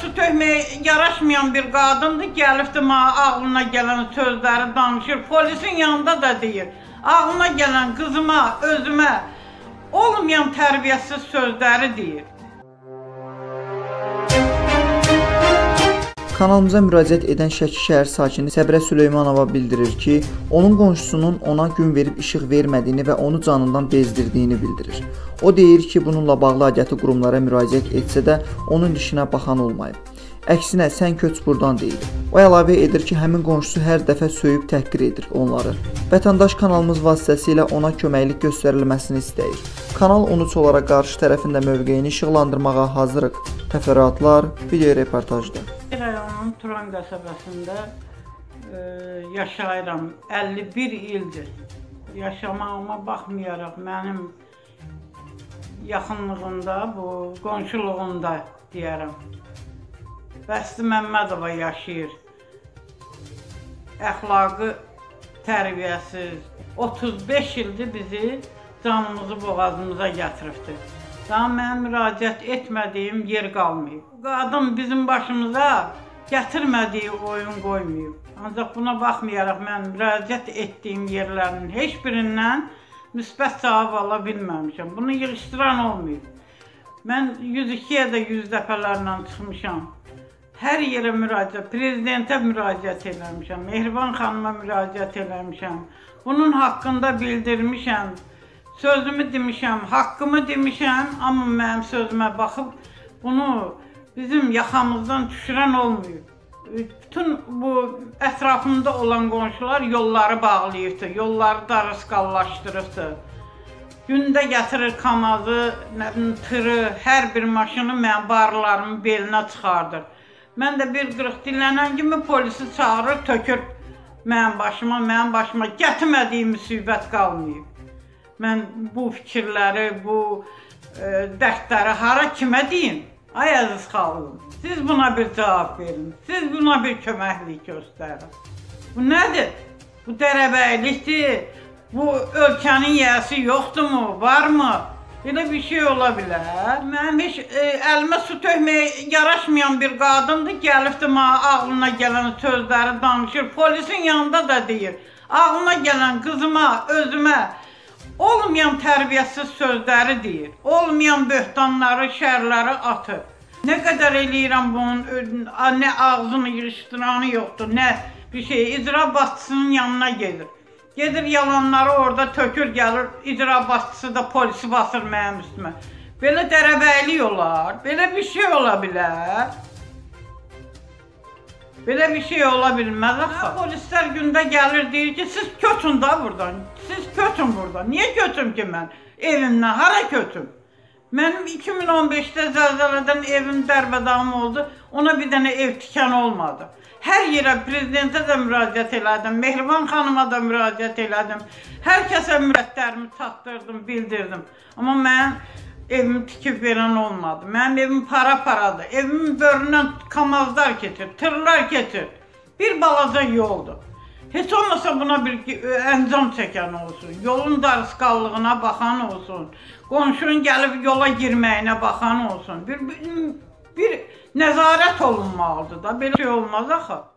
su tökməyə yaraşmayan bir qadındır, gəlibdi mənə ağlına gələn sözləri danışır, polisin yanında da deyir. Ağlına gələn qızıma, özümə olmayan tərbiyəsiz sözləri deyir. Kanalımıza müraciət edən Şəki şəhər sakini Səbrə Süleymanova bildirir ki, onun qonşusunun ona gün verib işıq vermədiyini və onu canından bezdirdiyini bildirir. O deyir ki, bununla bağlı aidiyyatı qurumlara müraciət etsə də onun işinə baxan olmayıb. Əksinə, sən köç buradan deyil. O əlavə edir ki, həmin qonşusu hər dəfə söyüb təhqir edir onları. Vətəndaş kanalımız vasitəsilə ona köməklik göstərilməsini istəyir. Kanal 13 olaraq qarşı tərəfində mövqeyini işıqlandırmağa hazırıq. Təfərrüatlar video reportajda. Rayonun Turan qəsəbəsində yaşayıram. 51 ildir. Yaşamağıma baxmayaraq mənim yaxınlığımda, bu qonşuluğumda deyərəm. Vəsli Məmmədova yaşayır. Əxlaqı tərbiyəsiz. 35 ildir bizi canımızı boğazımıza gətiribdir. Daha mən müraciət etmədiyim yer qalmayıb. Qadın bizim başımıza gətirmədiyi oyun qoymayıb. Ancaq buna baxmayaraq mən müraciət etdiyim yerlərin heç birindən müsbət cavab ala bilməmişəm. Bunu yığışdıran olmayıb. Mən 102-yə də 100 dəfələrlə çıxmışam. Hər yerə müraciət, prezidentə müraciət eləmişəm, Mehriban xanıma müraciət eləmişəm. Bunun haqqında bildirmişəm. Sözümü demişəm, haqqımı demişəm, amma mənim sözümə baxıb bunu bizim yaxamızdan düşürən olmuyor. Bütün bu ətrafımda olan qonşular yolları bağlayıbdır, yolları darısqallaşdırıbdır. Gündə gətirir kamazı, tırı, hər bir maşını mənim barlarımın belinə çıxardır. Mən də bir qırıq dinlənən kimi polisi çağırır, tökür mənim başıma gətirmədiyi müsibət qalmayıb. Mən bu fikirləri, bu dərdləri hara kimə deyim? Ay əziz xalqım, siz buna bir cavab verin, siz buna bir köməklik göstərin. Bu nədir? Bu dərəbəylikdir, bu ölkənin yiyəsi yoxdur mu, var mı? Elə bir şey ola bilər. Mənim heç əlimə su tökməyə yaraşmayan bir qadındır, gəlibdi mənə ağlına gələn sözləri danışır, polisin yanında da deyir. Ağlına gələn qızıma, özümə olmayan tərbiyəsiz sözləri deyir, olmayan böhtanları, şərləri atır. Nə qədər eləyirəm bunun, nə ağzını yığışdıranı yoxdur, nə bir şey. İcra başçısının yanına gedir. Gedir yalanları orada tökür, gəlir, icra başçısı da polisi basır mənim üstümə. Belə dərəbəylik olar, belə bir şey ola bilər. Belə bir şey ola bilməz axı. Polislər gündə gəlir, deyir ki, siz köçün da buradan, siz köçün buradan. Niyə köçüm ki mən evimdən, hara köçüm? Mənim 2015-də zəlzələdən evim dərbədavam oldu, ona bir dənə ev tikan olmadı. Hər yerə, prezidentə də müraciət elədim, Mehriban xanıma da müraciət elədim, hər kəsə mürəddlərimi çatdırdım, bildirdim. Amma mən evimi tikib verən olmadı. Mənim evim para-paradır. Evimin börünən kamazlar getir, tırlar getir. Bir balaca yoldur. Heç olmasa buna bir əncam çəkən olsun, yolun darısqallığına baxan olsun, qonşunun gəlib yola girməyinə baxan olsun. Bir nəzarət olunmalıdır da, belə şey olmaz axı.